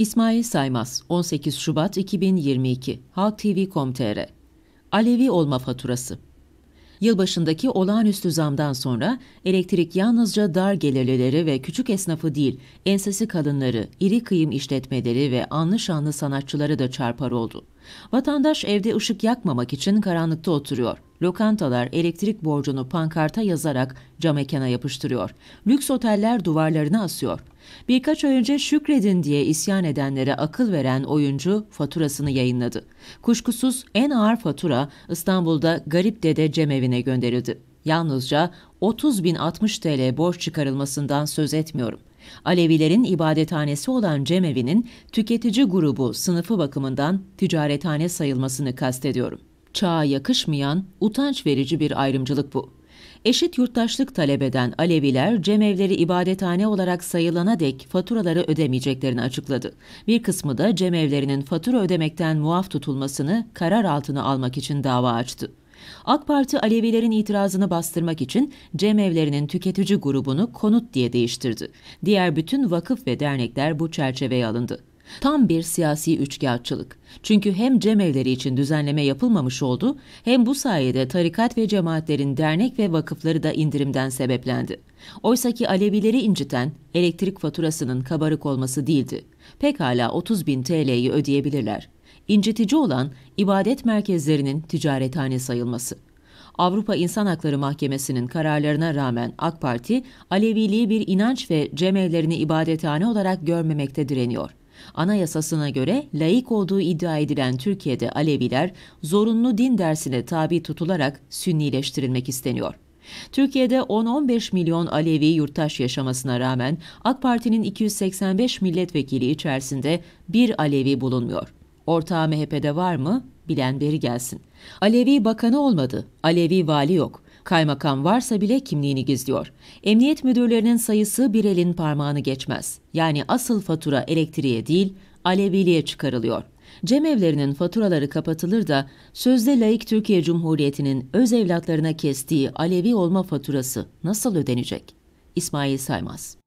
İsmail Saymaz, 18 Şubat 2022, HalkTV.com.tr. Alevi olma faturası. Yılbaşındaki olağanüstü zamdan sonra elektrik yalnızca dar gelirlileri ve küçük esnafı değil, ensesi kalınları, iri kıyım işletmeleri ve anlı şanlı sanatçıları da çarpar oldu. Vatandaş evde ışık yakmamak için karanlıkta oturuyor. Lokantalar elektrik borcunu pankarta yazarak cam ekana yapıştırıyor. Lüks oteller duvarlarına asıyor. Birkaç ay önce şükredin diye isyan edenlere akıl veren oyuncu faturasını yayınladı. Kuşkusuz en ağır fatura İstanbul'da Garip Dede Cemevi'ne gönderildi. Yalnızca 30.060 TL borç çıkarılmasından söz etmiyorum. Alevilerin ibadethanesi olan Cemevi'nin tüketici grubu sınıfı bakımından ticarethane sayılmasını kastediyorum. Çağa yakışmayan, utanç verici bir ayrımcılık bu. Eşit yurttaşlık talep eden Aleviler, cemevleri ibadethane olarak sayılana dek faturaları ödemeyeceklerini açıkladı. Bir kısmı da cemevlerinin fatura ödemekten muaf tutulmasını karar altına almak için dava açtı. AK Parti, Alevilerin itirazını bastırmak için cemevlerinin tüketici grubunu konut diye değiştirdi. Diğer bütün vakıf ve dernekler bu çerçeveye alındı. Tam bir siyasi üçkağıtçılık. Çünkü hem cemevleri için düzenleme yapılmamış oldu, hem bu sayede tarikat ve cemaatlerin dernek ve vakıfları da indirimden sebeplendi. Oysaki Alevileri inciten elektrik faturasının kabarık olması değildi. Pekala 30.000 TL'yi ödeyebilirler. İncitici olan ibadet merkezlerinin ticarethane sayılması. Avrupa İnsan Hakları Mahkemesi'nin kararlarına rağmen AK Parti, Aleviliği bir inanç ve cemevlerini ibadethane olarak görmemekte direniyor. Anayasasına göre laik olduğu iddia edilen Türkiye'de Aleviler zorunlu din dersine tabi tutularak sünnileştirilmek isteniyor. Türkiye'de 10-15 milyon Alevi yurttaş yaşamasına rağmen AK Parti'nin 285 milletvekili içerisinde bir Alevi bulunmuyor. Ortağı MHP'de var mı? Bilen biri gelsin. Alevi bakanı olmadı, Alevi vali yok. Kaymakam varsa bile kimliğini gizliyor. Emniyet müdürlerinin sayısı bir elin parmağını geçmez. Yani asıl fatura elektriğe değil, Aleviliğe çıkarılıyor. Cemevlerinin faturaları kapatılır da sözde laik Türkiye Cumhuriyeti'nin öz evlatlarına kestiği Alevi olma faturası nasıl ödenecek? İsmail Saymaz.